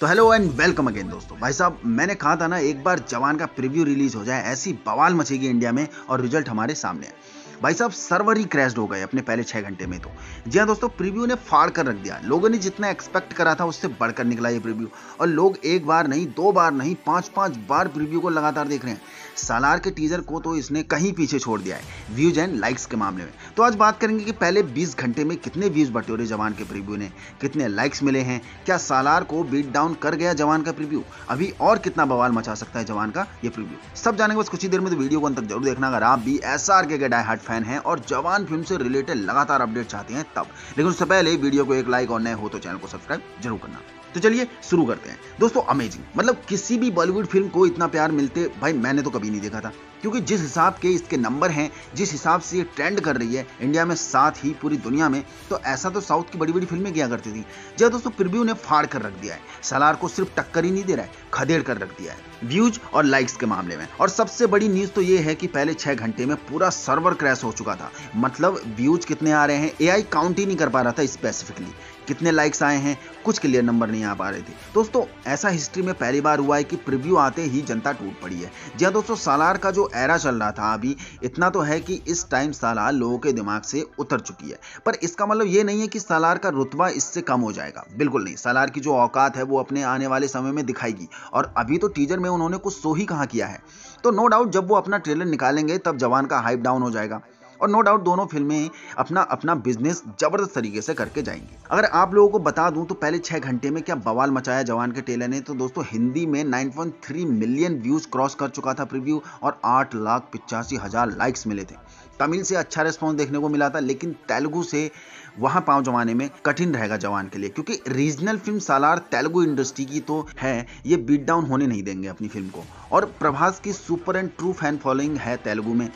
तो hello and welcome again दोस्तों। भाई साहब मैंने कहा था ना एक बार जवान का प्रीव्यू रिलीज हो जाए ऐसी बवाल मचेगी इंडिया में, और रिजल्ट हमारे सामने है। भाई साहब सर्वर ही क्रैश हो गए अपने पहले 6 घंटे में। तो जी हाँ दोस्तों, प्रीव्यू ने फाड़ कर रख दिया। लोगों ने जितना एक्सपेक्ट करा था उससे बढ़कर निकला ये प्रीव्यू, और लोग एक बार नहीं, 2 बार नहीं, 5-5 बार प्रीव्यू को लगातार देख रहे हैं। सालार के टीजर को तो इसने कहीं पीछे छोड़ दिया है व्यूज एंड लाइक्स के मामले में। तो आज बात करेंगे कि पहले 20 घंटे में कितने व्यूज बटोरे जवान के प्रीव्यू ने, कितने लाइक्स मिले हैं, क्या सालार को बीट डाउन कर गया जवान का प्रीव्यू, अभी और कितना बवाल मचा सकता है जवान का ये प्रीव्यू। सब जानेंगे बस कुछ ही देर में, तो वीडियो को अंत तक जरूर देखना अगर आप भी SRK के डाई हार्ड फैन हैं और जवान फिल्म से रिलेटेड लगातार अपडेट चाहते हैं तब। लेकिन उससे पहले वीडियो को एक लाइक और नए हो तो चैनल को सब्सक्राइब जरूर करना। तो चलिए शुरू करते हैं दोस्तों। अमेजिंग, मतलब किसी भी बॉलीवुड फिल्म को इतना प्यार मिलते भाई मैंने तो कभी नहीं देखा था, क्योंकि जिस हिसाब के इसके नंबर हैं, जिस हिसाब से ये ट्रेंड कर रही है इंडिया में, साथ ही पूरी दुनिया में, तो ऐसा तो साउथ की बड़ी बड़ी फिल्में किया करती थी। जी दोस्तों, प्रीव्यू ने फाड़ कर रख दिया है। सालार को सिर्फ टक्कर ही नहीं दे रहा है, खदेड़ कर रख दिया है व्यूज और लाइक्स के मामले में। और सबसे बड़ी न्यूज तो ये है कि पहले 6 घंटे में पूरा सर्वर क्रैश हो चुका था। मतलब व्यूज कितने आ रहे हैं AI काउंट ही नहीं कर पा रहा था, स्पेसिफिकली कितने लाइक्स आए हैं कुछ क्लियर नंबर नहीं आ पा रहे थे। दोस्तों ऐसा हिस्ट्री में पहली बार हुआ है कि प्रीव्यू आते ही जनता टूट पड़ी है। जी हाँ दोस्तों, सालार का जो एरा चल रहा था अभी, इतना तो है कि इस टाइम सालार लोगों के दिमाग से उतर चुकी है, पर इसका मतलब ये नहीं है कि सालार का रुतबा इससे कम हो जाएगा, बिल्कुल नहीं। सालार की जो औकात है वो अपने आने वाले समय में दिखाएगी, और अभी तो टीजर में उन्होंने कुछ सो ही कहा किया है। तो नो डाउट जब वो अपना ट्रेलर निकालेंगे तब जवान का हाइप डाउन हो जाएगा, और नो डाउट दोनों फिल्में अपना अपना बिजनेस जबरदस्त तरीके से करके जाएंगी। अगर आप लोगों को बता दूं तो पहले 6 घंटे में क्या बवाल मचाया जवान के ट्रेलर ने, तो दोस्तों हिंदी में 9.3 मिलियन व्यूज क्रॉस कर चुका था प्रीव्यू, और 8,85,000 लाइक्स मिले थे। तमिल से अच्छा रिस्पॉन्स देखने को मिला था, लेकिन तेलुगू से वहाँ पाँव जमाने में कठिन रहेगा जवान के लिए, क्योंकि regional film Salaar Telugu industry की तो है, ये बीट डाउन होने नहीं देंगे अपनी फिल्म को। और प्रभास की super and true fan following है तेलुगू में।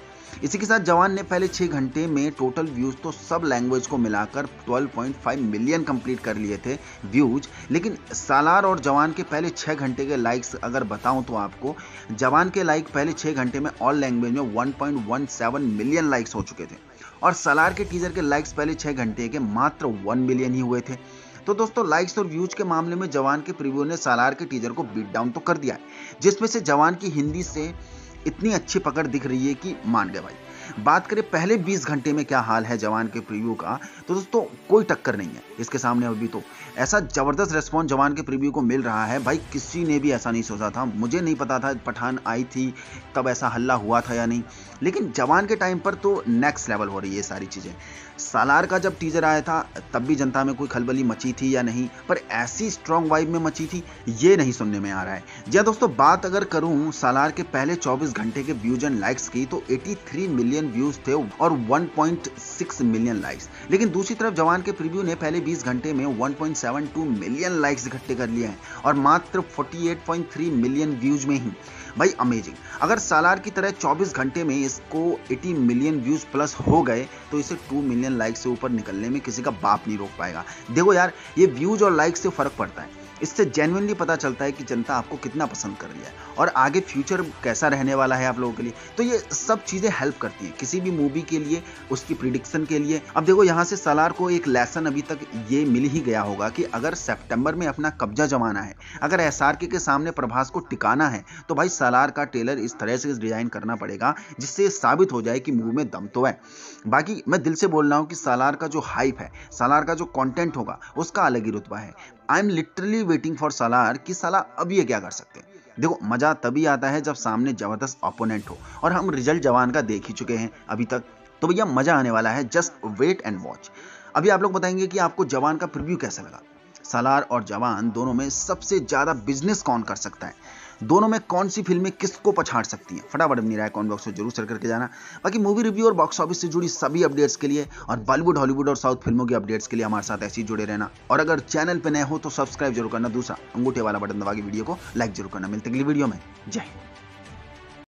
इसी के साथ जवान ने पहले 6 घंटे में टोटल व्यूज तो सब लैंग्वेज को मिलाकर 12.5 मिलियन कंप्लीट कर लिए थे व्यूज, लेकिन सालार और जवान के पहले 6 घंटे के लाइक्स अगर बताऊं तो आपको, जवान के लाइक पहले 6 घंटे में ऑल लैंग्वेज में 1.17 मिलियन लाइक्स हो चुके थे, और सालार के टीजर के लाइक्स पहले 6 घंटे के मात्र 1 मिलियन ही हुए थे। तो दोस्तों लाइक्स और व्यूज के मामले में जवान के प्रीव्यू ने सालार के टीजर को बीट डाउन तो कर दिया है, जिसमें से जवान की हिंदी से इतनी अच्छी पकड़ दिख रही है कि मान गए भाई। बात करें पहले 20 घंटे में क्या हाल है जवान के प्रीव्यू का, तो दोस्तों कोई टक्कर नहीं है इसके सामने अभी। तो ऐसा जबरदस्त रेस्पॉन्स जवान के प्रीव्यू को मिल रहा है भाई, किसी ने भी ऐसा नहीं सोचा था। मुझे नहीं पता था पठान आई थी तब ऐसा हल्ला हुआ था या नहीं, लेकिन जवान के टाइम पर तो नेक्स्ट लेवल हो रही है सारी चीज़ें। सालार का जब टीजर आया था तब भी जनता में कोई खलबली मची थी या नहीं, पर ऐसी स्ट्रॉन्ग वाइब में मची थी ये नहीं सुनने में आ रहा है। जी दोस्तों, बात अगर करूं सालार के पहले 24 घंटे के व्यूज एंड लाइक्स की, तो 83 मिलियन व्यूज थे और 1.6 मिलियन लाइक्स। लेकिन दूसरी तरफ जवान के प्रीव्यू ने पहले 20 घंटे में 1.72 मिलियन लाइक्स इकट्ठे कर लिए हैं, और मात्र 48.3 मिलियन व्यूज में ही। भाई अमेजिंग, अगर सालार की तरह 24 घंटे में इसको 80 मिलियन व्यूज प्लस हो गए तो इसे 2 मिलियन लाइक से ऊपर निकलने में किसी का बाप नहीं रोक पाएगा। देखो यार, ये व्यूज और लाइक से फर्क पड़ता है, इससे जेन्युइनली पता चलता है कि जनता आपको कितना पसंद कर लिया है और आगे फ्यूचर कैसा रहने वाला है आप लोगों के लिए। तो ये सब चीज़ें हेल्प करती हैं किसी भी मूवी के लिए, उसकी प्रिडिक्शन के लिए। अब देखो यहाँ से सालार को एक लेसन अभी तक ये मिल ही गया होगा कि अगर सितंबर में अपना कब्जा जमाना है, अगर SRK के सामने प्रभास को टिकाना है, तो भाई सालार का ट्रेलर इस तरह से डिजाइन करना पड़ेगा जिससे साबित हो जाए कि मूवी में दम तो है। बाकी मैं दिल से बोल रहा हूँ कि सालार का जो हाइप है, सालार का जो कॉन्टेंट होगा, उसका अलग ही रुतबा है। I am literally waiting for Salaar कि साला अब ये क्या कर सकते हैं। देखो मज़ा तभी आता है जब सामने ज़बरदस्त ओपोनेंट हो, और हम रिजल्ट जवान का देख ही चुके हैं अभी तक, तो भैया मज़ा आने वाला है। Just wait and watch. अभी आप लोग बताएंगे कि आपको जवान का प्रीव्यू कैसा लगा। सालार और जवान दोनों में सबसे ज़्यादा बिजनेस कौन कर सकता है, दोनों में कौन सी फिल्में किसको पछाड़ सकती हैं, फटाफट अपनी राय कॉमेंट बॉक्स में जरूर शेयर करके जाना। बाकी मूवी रिव्यू और बॉक्स ऑफिस से जुड़ी सभी अपडेट्स के लिए और बॉलीवुड, हॉलीवुड और साउथ फिल्मों की अपडेट्स के लिए हमारे साथ ऐसे ही जुड़े रहना। और अगर चैनल पर नए हो तो सब्सक्राइब जरूर करना, दूसरा अंगूठे वाला बटन दबा के वीडियो को लाइक जरूर करना। मिलते अगली वीडियो में, जय हिंद।